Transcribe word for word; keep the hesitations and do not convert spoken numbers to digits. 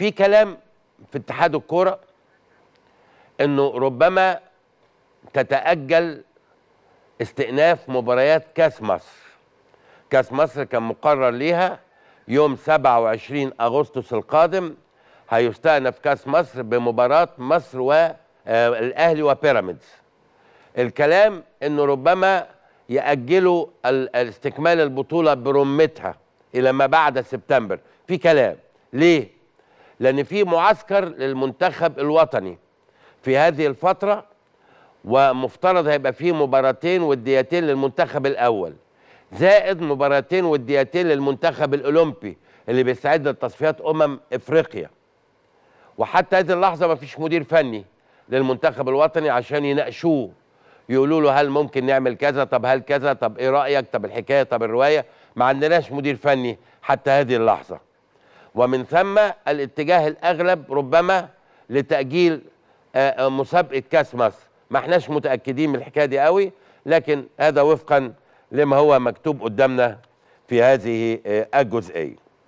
في كلام في اتحاد الكوره انه ربما تتأجل استئناف مباريات كأس مصر. كأس مصر كان مقرر ليها يوم سبعة وعشرين أغسطس القادم، هيستأنف كأس مصر بمباراة مصر والأهلي وبيراميدز. الكلام انه ربما يأجلوا استكمال البطولة برمتها الى ما بعد سبتمبر. في كلام ليه؟ لان في معسكر للمنتخب الوطني في هذه الفترة، ومفترض هيبقى فيه مباراتين وديتين للمنتخب الأول، زائد مباراتين وديتين للمنتخب الأولمبي اللي بيستعد لتصفيات أمم إفريقيا. وحتى هذه اللحظة ما فيش مدير فني للمنتخب الوطني عشان يناقشوه، يقولوا له هل ممكن نعمل كذا، طب هل كذا، طب إيه رأيك، طب الحكاية، طب الرواية. ما عندناش مدير فني حتى هذه اللحظة، ومن ثم الاتجاه الأغلب ربما لتأجيل مسابقة كأس مصر. ما احناش متأكدين من الحكاية دي قوي، لكن هذا وفقا لما هو مكتوب قدامنا في هذه الجزئية.